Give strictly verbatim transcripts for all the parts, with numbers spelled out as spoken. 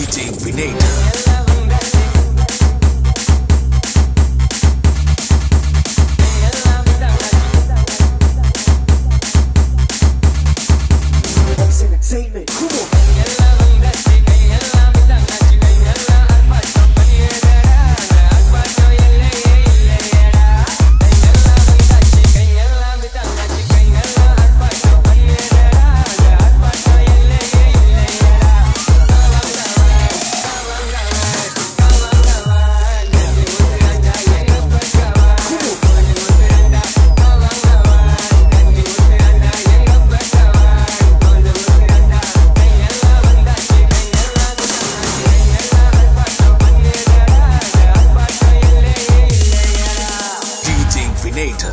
D J Vinater. Later.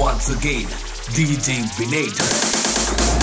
once again, D J Vinater.